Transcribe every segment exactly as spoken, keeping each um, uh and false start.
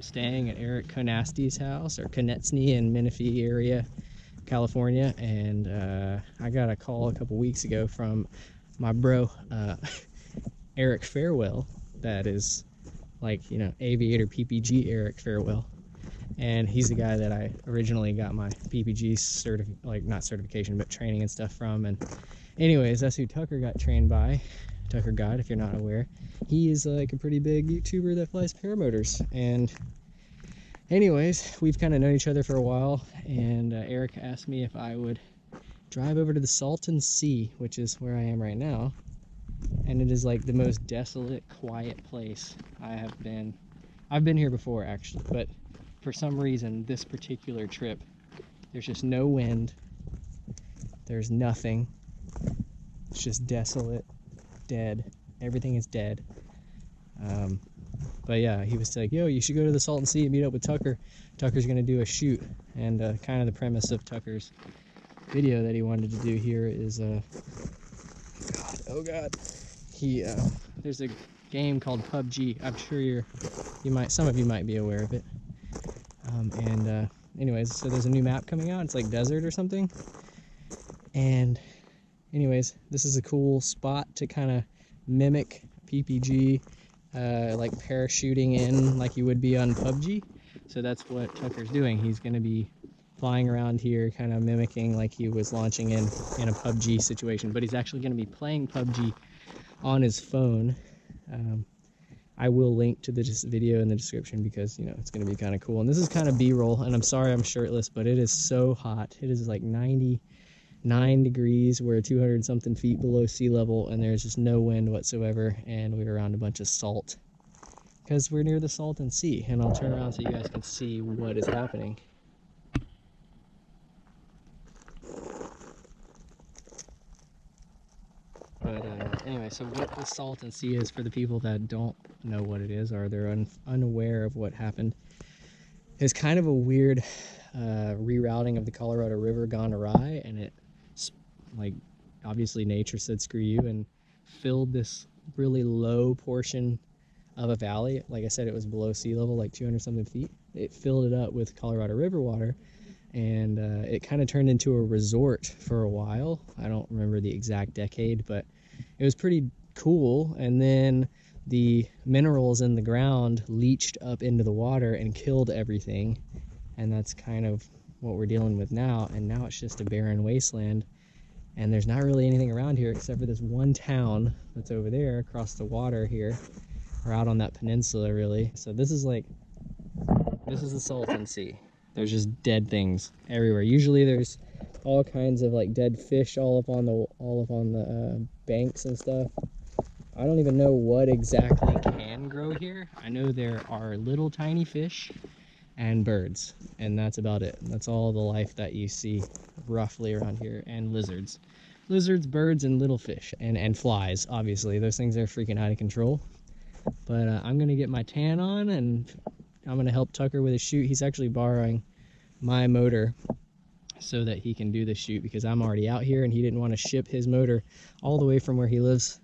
I'm staying at Eric Konasti's house, or Konetsny in Menifee area, California. And uh, I got a call a couple weeks ago from my bro, uh, Eric Farewell, that is like, you know, Aviator P P G Eric Farewell. And he's the guy that I originally got my P P G certif- like not certification, but training and stuff from. And anyways, that's who Tucker got trained by. Tucker Gott, if you're not aware. He is like a pretty big YouTuber that flies paramotors. And anyways, we've kind of known each other for a while. And uh, Eric asked me if I would drive over to the Salton Sea, which is where I am right now. And it is like the most desolate, quiet place I have been. I've been here before, actually, but for some reason, this particular trip, there's just no wind. There's nothing. It's just desolate, dead. Everything is dead. Um, but yeah, he was like, yo, you should go to the Salton Sea and meet up with Tucker. Tucker's going to do a shoot. And uh, kind of the premise of Tucker's video that he wanted to do here is, uh, God, oh God, he, uh, there's a game called P U B G. I'm sure you're, you might, some of you might be aware of it. Um, and uh, anyways, so there's a new map coming out. It's like desert or something. And anyways, this is a cool spot to kind of mimic P P G, uh, like parachuting in like you would be on P U B G. So that's what Tucker's doing. He's going to be flying around here, kind of mimicking like he was launching in, in a P U B G situation. But he's actually going to be playing P U B G on his phone. Um, I will link to this video in the description because, you know, it's going to be kind of cool. And this is kind of B-roll, and I'm sorry I'm shirtless, but it is so hot. It is like ninety-nine degrees. We're two hundred something feet below sea level, and there's just no wind whatsoever. And we're around a bunch of salt because we're near the Salton Sea. And I'll turn around so you guys can see what is happening. But uh, anyway, so what the Salton Sea is, for the people that don't know what it is, or they're un unaware of what happened, is kind of a weird uh, rerouting of the Colorado River gone awry, and it, like, obviously nature said screw you and filled this really low portion of a valley. Like I said, it was below sea level, like two hundred something feet. It filled it up with Colorado River water. And uh, it kind of turned into a resort for a while. I don't remember the exact decade, but it was pretty cool. And then the minerals in the ground leached up into the water and killed everything. And that's kind of what we're dealing with now. And now it's just a barren wasteland. And there's not really anything around here except for this one town that's over there across the water here, or out on that peninsula, really. So this is like, this is the Salton Sea. There's just dead things everywhere. Usually there's all kinds of like dead fish all up on the all up on the uh, banks and stuff. I don't even know what exactly can grow here. I know there are little tiny fish and birds, and that's about it. That's all the life that you see roughly around here. And lizards, lizards, birds, and little fish, and and flies. Obviously, those things are freaking out of control. But uh, I'm gonna get my tan on and I'm going to help Tucker with his shoot. He's actually borrowing my motor so that he can do the shoot because I'm already out here and he didn't want to ship his motor all the way from where he lives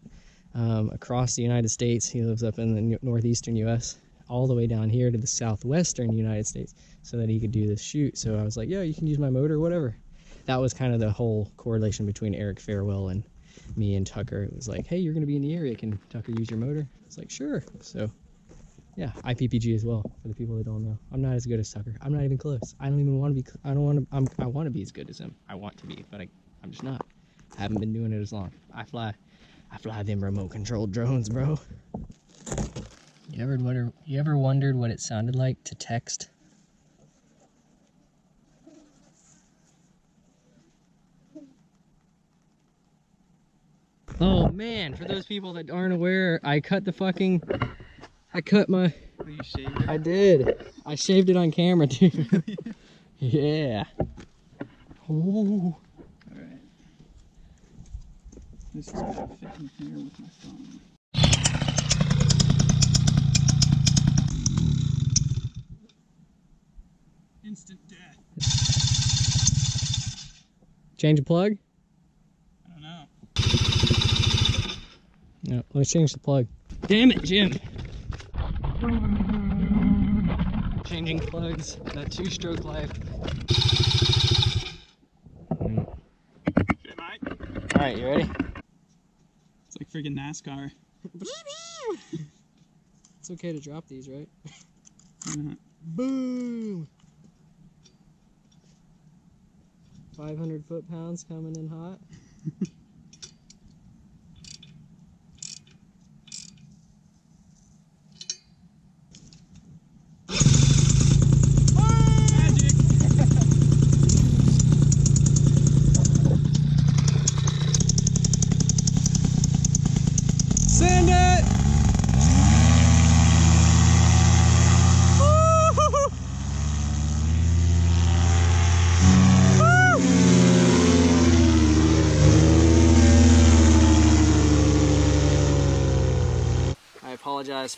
um, across the United States. He lives up in the northeastern U S all the way down here to the southwestern United States so that he could do this shoot. So I was like, yeah, you can use my motor, whatever. That was kind of the whole correlation between Eric Farewell and me and Tucker. It was like, hey, you're going to be in the area. Can Tucker use your motor? I was like, sure. So yeah, I P P G as well, for the people that don't know. I'm not as good as Tucker. I'm not even close. I don't even want to be, I don't want to, I'm, I want to be as good as him. I want to be, but I, I'm just not. I haven't been doing it as long. I fly, I fly them remote controlled drones, bro. You ever, wonder, you ever wondered what it sounded like to text? Oh man, for those people that aren't aware, I cut the fucking... I cut my... Oh, you shaved it? I did. I shaved it on camera, dude. Yeah. Ooh. All right. This is gonna fit in here with my phone. Instant death. Change the plug? I don't know. No, let's change the plug. Damn it, Jim. Thank you. changing plugs, that two-stroke life. Alright, you ready? It's like freaking NASCAR. It's okay to drop these, right? Uh-huh. Boom! five hundred foot-pounds coming in hot.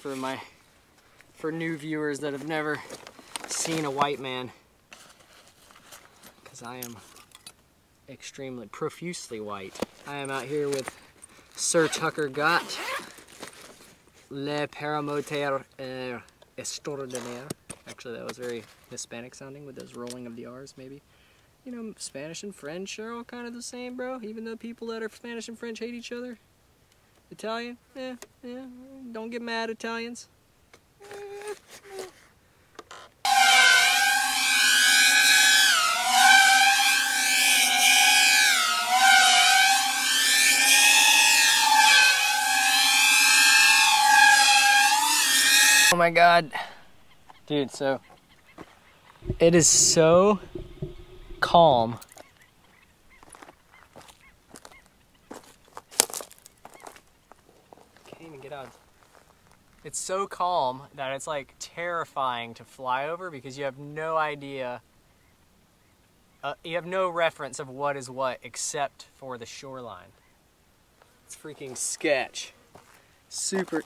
For my for new viewers that have never seen a white man, because I am extremely profusely white. I am out here with Sir Tucker Gott, Le Paramoteur uh, Extraordinaire. Actually, that was very Hispanic sounding with those rolling of the R's, maybe. You know, Spanish and French are all kind of the same, bro, even though people that are Spanish and French hate each other. Italian? Yeah, yeah. Don't get mad, Italians. Oh my God. Dude, so it is so calm. It's so calm that it's like terrifying to fly over, because you have no idea, uh, you have no reference of what is what except for the shoreline. It's freaking sketch. Super.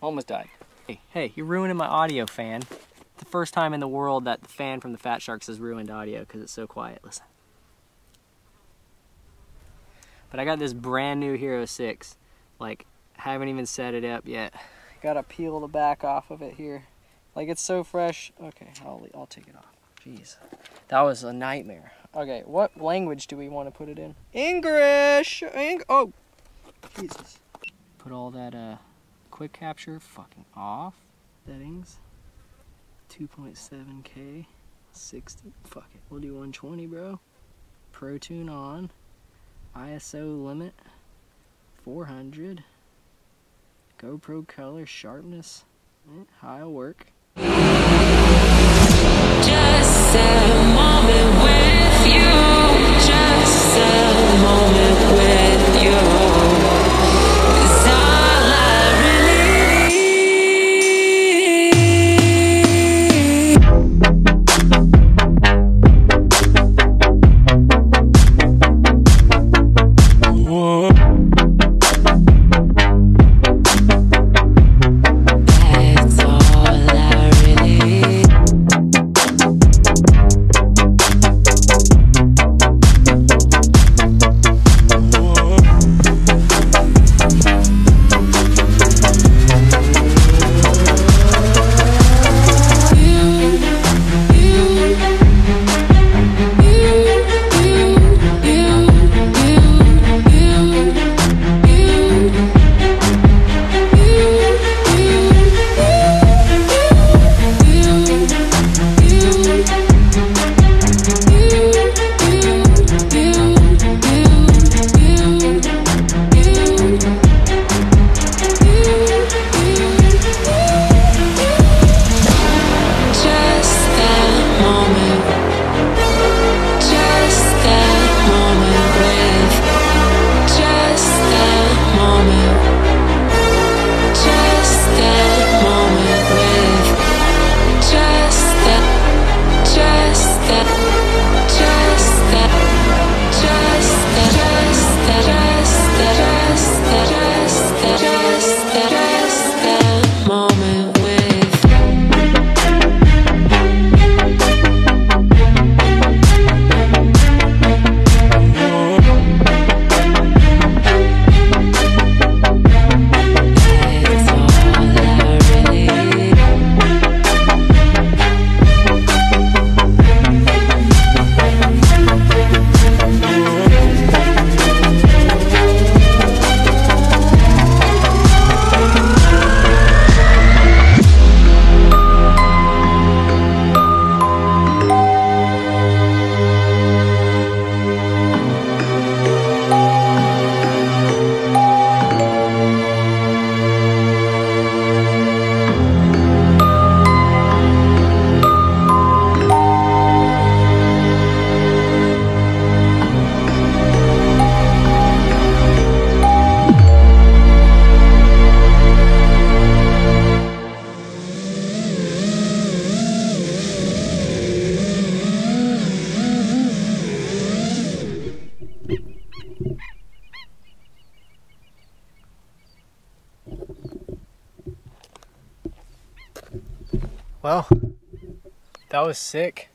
Almost died. Hey, hey, you're ruining my audio fan. It's the first time in the world that the fan from the Fat Sharks has ruined audio because it's so quiet. Listen. But I got this brand new Hero six. Like, haven't even set it up yet. Gotta peel the back off of it here. Like, it's so fresh. Okay, I'll, I'll take it off. Jeez, that was a nightmare. Okay, what language do we want to put it in? English! Eng oh, Jesus. Put all that uh, quick capture fucking off. Settings, two point seven K, sixty, fuck it. We'll do one twenty, bro. Pro Tune on, I S O limit, four hundred. GoPro color, sharpness, eh, high work. Just a moment with you. Just a moment with you. It's all I really need. Whoa. That's all I really need. Well, that was sick.